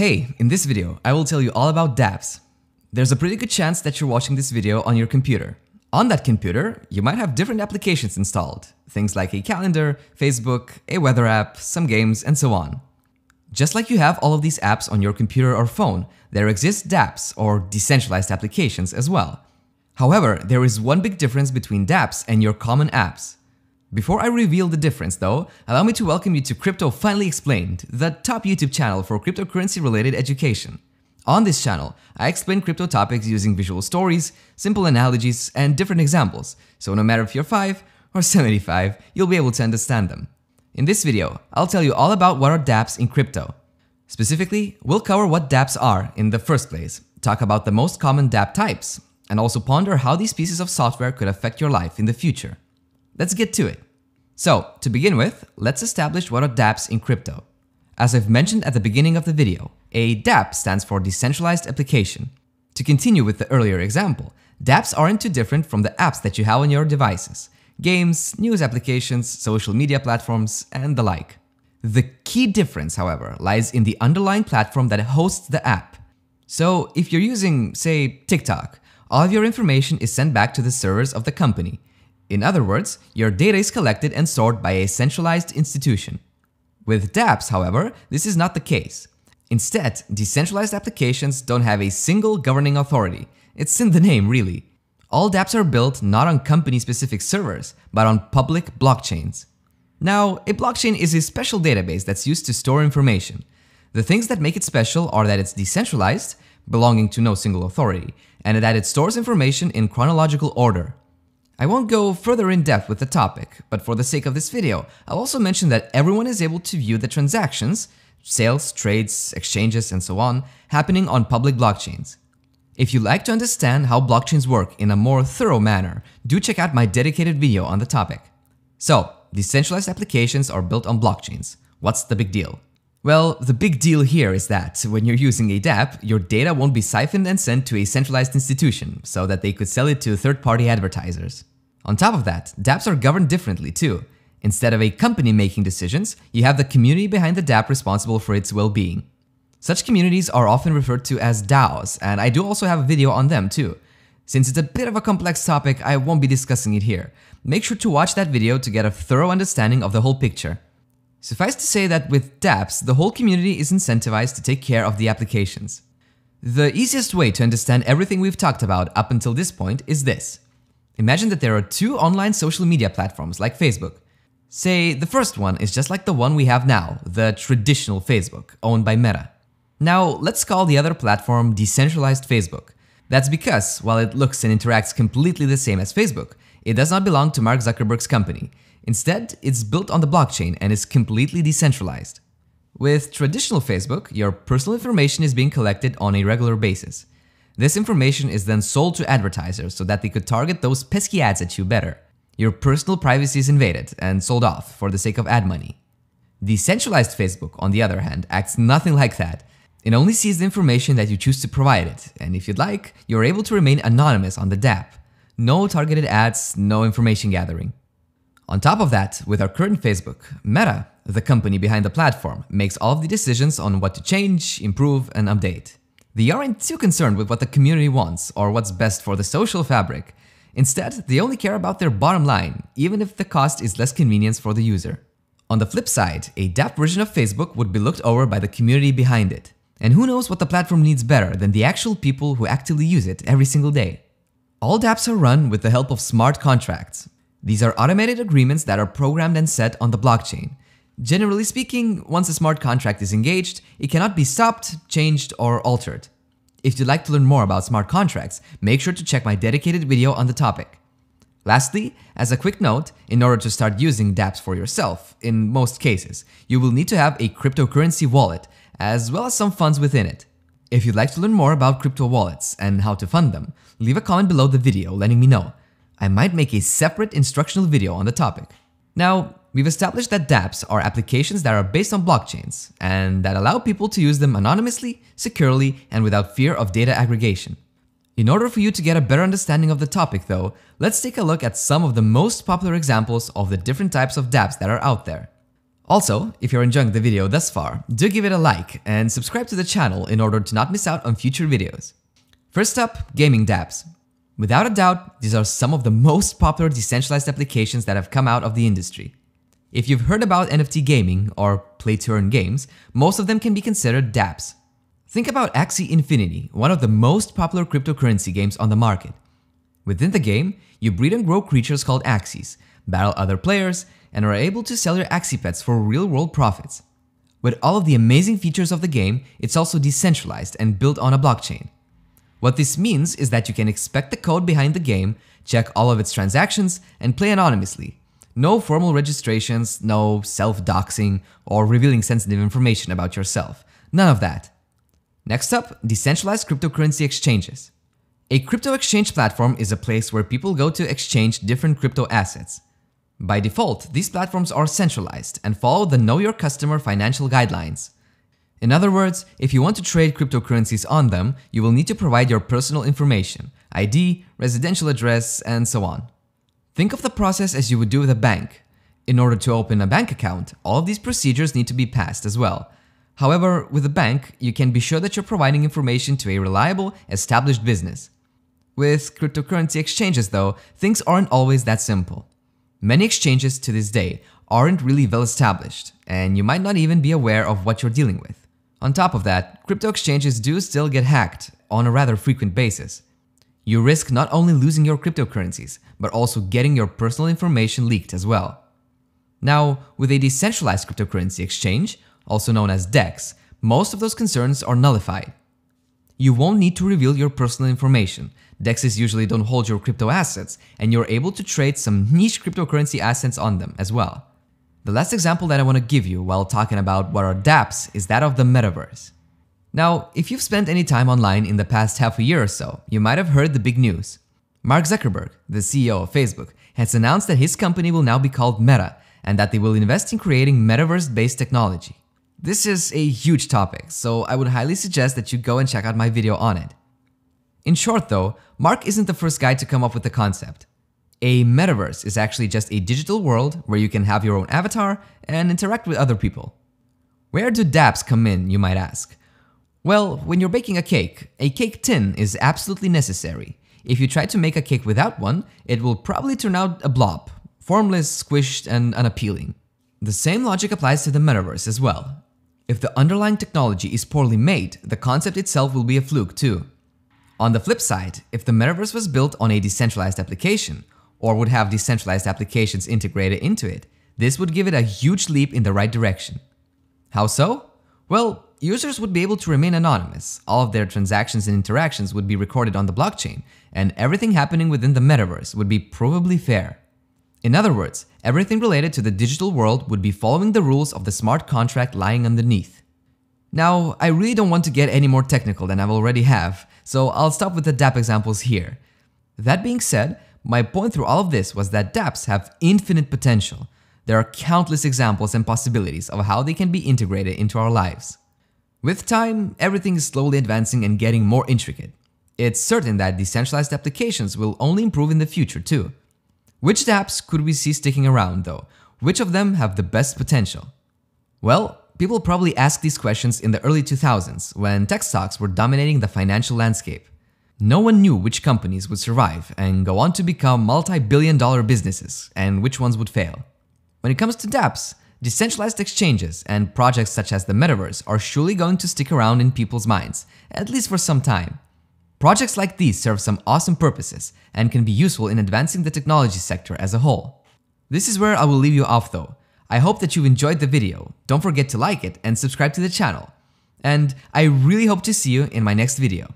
Hey, in this video, I will tell you all about dApps. There's a pretty good chance that you're watching this video on your computer. On that computer, you might have different applications installed, things like a calendar, Facebook, a weather app, some games, and so on. Just like you have all of these apps on your computer or phone, there exist dApps, or decentralized applications, as well. However, there is one big difference between dApps and your common apps. Before I reveal the difference though, allow me to welcome you to Crypto Finally Explained, the top YouTube channel for cryptocurrency-related education. On this channel, I explain crypto topics using visual stories, simple analogies, and different examples, so no matter if you're 5 or 75, you'll be able to understand them. In this video, I'll tell you all about what are dApps in crypto. Specifically, we'll cover what dApps are in the first place, talk about the most common dApp types, and also ponder how these pieces of software could affect your life in the future. Let's get to it. So, to begin with, let's establish what are dApps in crypto. As I've mentioned at the beginning of the video, a dApp stands for Decentralized Application. To continue with the earlier example, dApps aren't too different from the apps that you have on your devices: games, news applications, social media platforms, and the like. The key difference, however, lies in the underlying platform that hosts the app. So, if you're using, say, TikTok, all of your information is sent back to the servers of the company. In other words, your data is collected and stored by a centralized institution. With dApps, however, this is not the case. Instead, decentralized applications don't have a single governing authority. It's in the name, really. All dApps are built not on company-specific servers, but on public blockchains. Now, a blockchain is a special database that's used to store information. The things that make it special are that it's decentralized, belonging to no single authority, and that it stores information in chronological order. I won't go further in depth with the topic, but for the sake of this video, I'll also mention that everyone is able to view the transactions, sales, trades, exchanges, and so on, happening on public blockchains. If you'd like to understand how blockchains work in a more thorough manner, do check out my dedicated video on the topic. So, decentralized applications are built on blockchains. What's the big deal? Well, the big deal here is that when you're using a dApp, your data won't be siphoned and sent to a centralized institution so that they could sell it to third-party advertisers. On top of that, dApps are governed differently too. Instead of a company making decisions, you have the community behind the dApp responsible for its well-being. Such communities are often referred to as DAOs, and I do also have a video on them too. Since it's a bit of a complex topic, I won't be discussing it here. Make sure to watch that video to get a thorough understanding of the whole picture. Suffice to say that with dApps, the whole community is incentivized to take care of the applications. The easiest way to understand everything we've talked about up until this point is this. Imagine that there are two online social media platforms like Facebook. Say, the first one is just like the one we have now, the traditional Facebook, owned by Meta. Now, let's call the other platform decentralized Facebook. That's because, while it looks and interacts completely the same as Facebook, it does not belong to Mark Zuckerberg's company. Instead, it's built on the blockchain and is completely decentralized. With traditional Facebook, your personal information is being collected on a regular basis. This information is then sold to advertisers so that they could target those pesky ads at you better. Your personal privacy is invaded and sold off for the sake of ad money. Decentralized Facebook, on the other hand, acts nothing like that. It only sees the information that you choose to provide it, and if you'd like, you're able to remain anonymous on the dApp. No targeted ads, no information gathering. On top of that, with our current Facebook, Meta, the company behind the platform, makes all of the decisions on what to change, improve, and update. They aren't too concerned with what the community wants or what's best for the social fabric. Instead, they only care about their bottom line, even if the cost is less convenience for the user. On the flip side, a dApp version of Facebook would be looked over by the community behind it. And who knows what the platform needs better than the actual people who actively use it every single day. All dApps are run with the help of smart contracts. These are automated agreements that are programmed and set on the blockchain. Generally speaking, once a smart contract is engaged, it cannot be stopped, changed, or altered. If you'd like to learn more about smart contracts, make sure to check my dedicated video on the topic. Lastly, as a quick note, in order to start using dApps for yourself, in most cases, you will need to have a cryptocurrency wallet, as well as some funds within it. If you'd like to learn more about crypto wallets and how to fund them, leave a comment below the video letting me know. I might make a separate instructional video on the topic. Now, we've established that dApps are applications that are based on blockchains and that allow people to use them anonymously, securely, and without fear of data aggregation. In order for you to get a better understanding of the topic though, let's take a look at some of the most popular examples of the different types of dApps that are out there. Also, if you're enjoying the video thus far, do give it a like and subscribe to the channel in order to not miss out on future videos. First up, gaming dApps. Without a doubt, these are some of the most popular decentralized applications that have come out of the industry. If you've heard about NFT gaming or play-to-earn games, most of them can be considered dApps. Think about Axie Infinity, one of the most popular cryptocurrency games on the market. Within the game, you breed and grow creatures called Axies, battle other players, and are able to sell your Axie pets for real-world profits. With all of the amazing features of the game, it's also decentralized and built on a blockchain. What this means is that you can inspect the code behind the game, check all of its transactions, and play anonymously. No formal registrations, no self-doxing or revealing sensitive information about yourself. None of that. Next up, decentralized cryptocurrency exchanges. A crypto exchange platform is a place where people go to exchange different crypto assets. By default, these platforms are centralized and follow the Know Your Customer financial guidelines. In other words, if you want to trade cryptocurrencies on them, you will need to provide your personal information, ID, residential address, and so on. Think of the process as you would do with a bank. In order to open a bank account, all of these procedures need to be passed as well. However, with a bank, you can be sure that you're providing information to a reliable, established business. With cryptocurrency exchanges, though, things aren't always that simple. Many exchanges to this day aren't really well established, and you might not even be aware of what you're dealing with. On top of that, crypto exchanges do still get hacked on a rather frequent basis. You risk not only losing your cryptocurrencies, but also getting your personal information leaked as well. Now, with a decentralized cryptocurrency exchange, also known as DEX, most of those concerns are nullified. You won't need to reveal your personal information. DEXs usually don't hold your crypto assets, and you're able to trade some niche cryptocurrency assets on them as well. The last example that I want to give you while talking about what are dApps is that of the metaverse. Now, if you've spent any time online in the past half a year or so, you might have heard the big news. Mark Zuckerberg, the CEO of Facebook, has announced that his company will now be called Meta and that they will invest in creating metaverse-based technology. This is a huge topic, so I would highly suggest that you go and check out my video on it. In short though, Mark isn't the first guy to come up with the concept. A metaverse is actually just a digital world where you can have your own avatar and interact with other people. Where do dApps come in, you might ask? Well, when you're baking a cake tin is absolutely necessary. If you try to make a cake without one, it will probably turn out a blob, formless, squished, and unappealing. The same logic applies to the metaverse as well. If the underlying technology is poorly made, the concept itself will be a fluke too. On the flip side, if the metaverse was built on a decentralized application, or would have decentralized applications integrated into it, this would give it a huge leap in the right direction. How so? Well, users would be able to remain anonymous, all of their transactions and interactions would be recorded on the blockchain, and everything happening within the metaverse would be provably fair. In other words, everything related to the digital world would be following the rules of the smart contract lying underneath. Now, I really don't want to get any more technical than I already have, so I'll stop with the dApp examples here. That being said, my point through all of this was that dApps have infinite potential. There are countless examples and possibilities of how they can be integrated into our lives. With time, everything is slowly advancing and getting more intricate. It's certain that decentralized applications will only improve in the future too. Which dApps could we see sticking around though? Which of them have the best potential? Well, people probably asked these questions in the early 2000s when tech stocks were dominating the financial landscape. No one knew which companies would survive and go on to become multi-billion-dollar businesses and which ones would fail. When it comes to dApps, decentralized exchanges and projects such as the metaverse are surely going to stick around in people's minds, at least for some time. Projects like these serve some awesome purposes and can be useful in advancing the technology sector as a whole. This is where I will leave you off though. I hope that you've enjoyed the video. Don't forget to like it and subscribe to the channel. And I really hope to see you in my next video.